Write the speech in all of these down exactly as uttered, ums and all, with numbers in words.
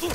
Oh!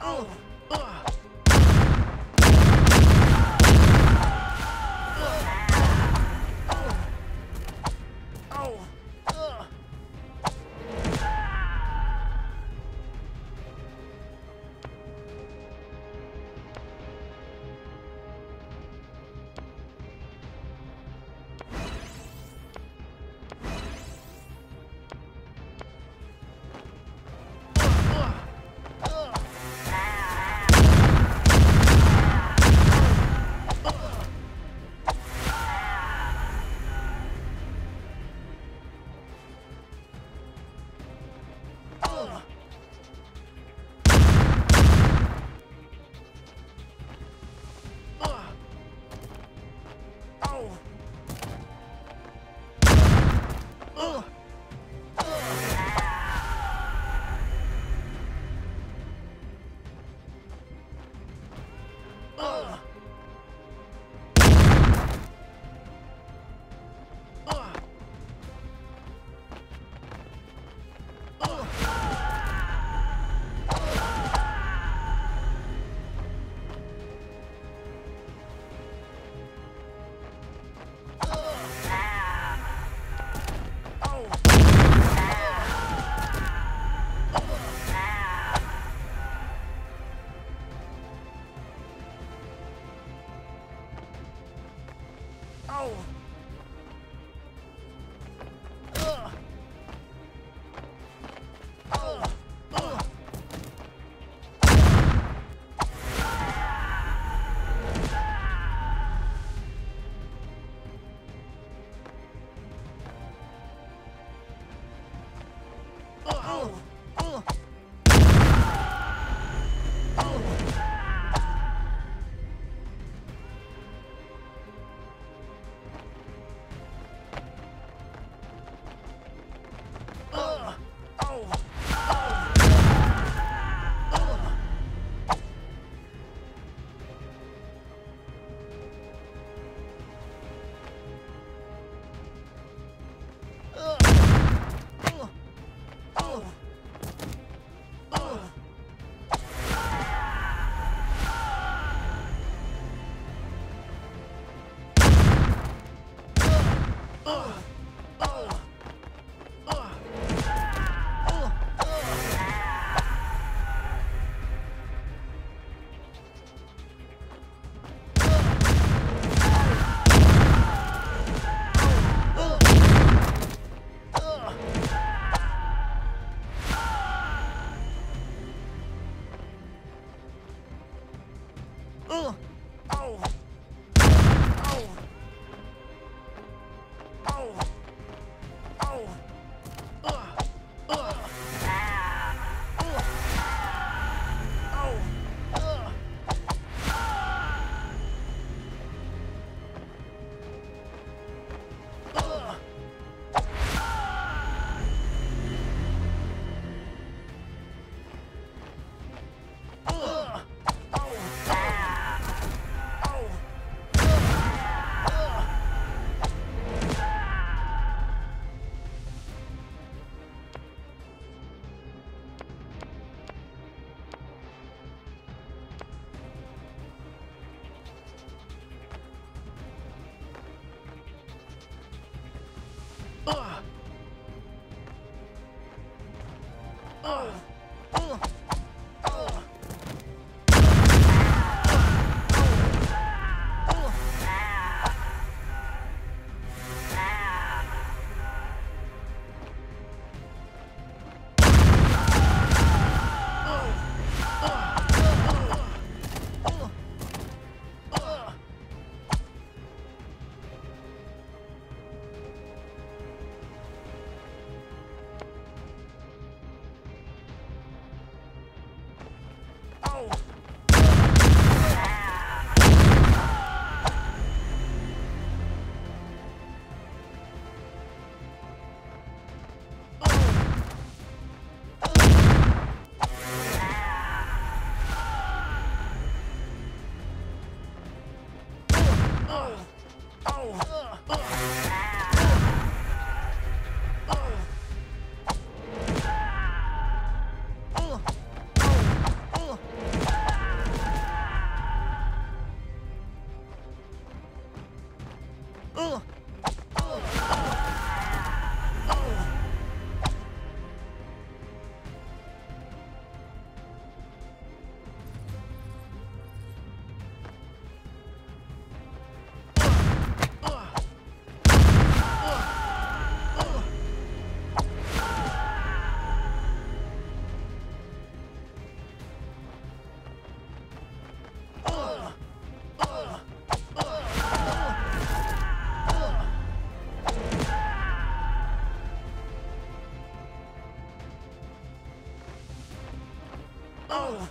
Oh! Oh!